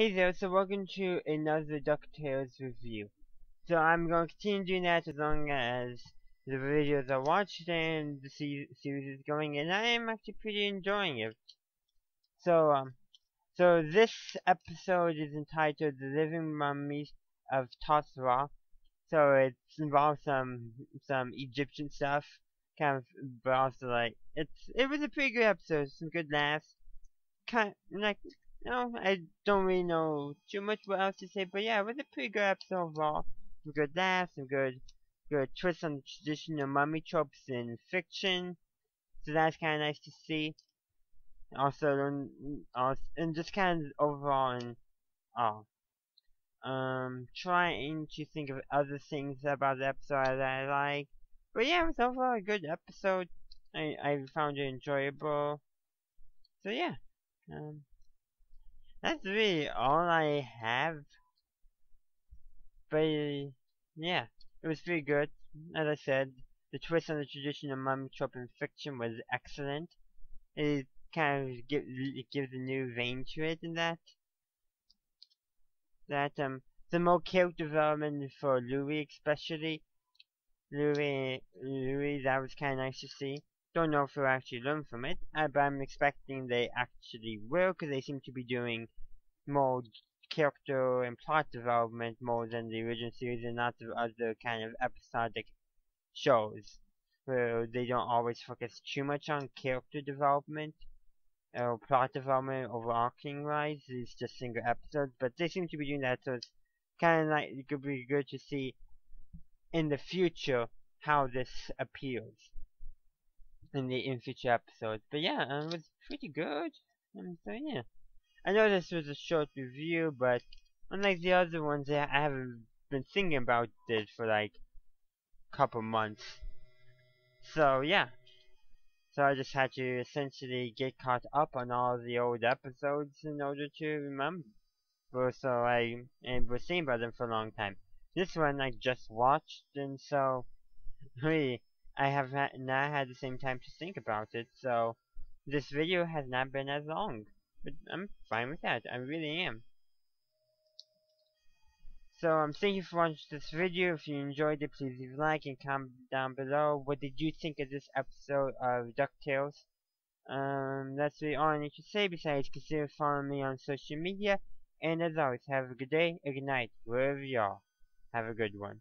Hey there, so welcome to another DuckTales review. So I'm going to continue doing that as long as the videos are watched and the series is going, and I am actually pretty enjoying it. So, so this episode is entitled The Living Mummies of Toth-Ra. So it involves some Egyptian stuff, kind of, but also like, it was a pretty good episode, some good laughs, kind of, like, no, I don't really know too much what else to say, but yeah, it was a pretty good episode overall. Some good laughs, some good twists on traditional mummy tropes in fiction, so that's kind of nice to see. Also, and just kind of overall, and trying to think of other things about the episode that I like. But yeah, it was overall a good episode. I found it enjoyable. So yeah, that's really all I have, but yeah, it was pretty good. As I said, the twist on the tradition of mummy trope in fiction was excellent. It kind of gives a new vein to it, and some more character development for Louie, especially Louie. That was kind of nice to see. Don't know if we'll actually learn from it, but I'm expecting they actually will, because they seem to be doing more character and plot development more than the original series and lots of other kind of episodic shows, where they don't always focus too much on character development or plot development overarching-wise. It's just single episodes, but they seem to be doing that, so it's kind of like it could be good to see in the future how this appears in future episodes. But yeah, it was pretty good. So yeah, I know this was a short review, but unlike the other ones, I haven't been thinking about this for like a couple months. So yeah, so I just had to essentially get caught up on all the old episodes in order to remember. So I was thinking about them for a long time. This one I just watched, and so really I have not had the same time to think about it, so this video has not been as long, but I'm fine with that. I really am. So thank you for watching this video. If you enjoyed it, please leave a like and comment down below. What did you think of this episode of DuckTales? That's really all I need to say. Besides, consider following me on social media, and as always, have a good day, a good night, wherever you are. Have a good one.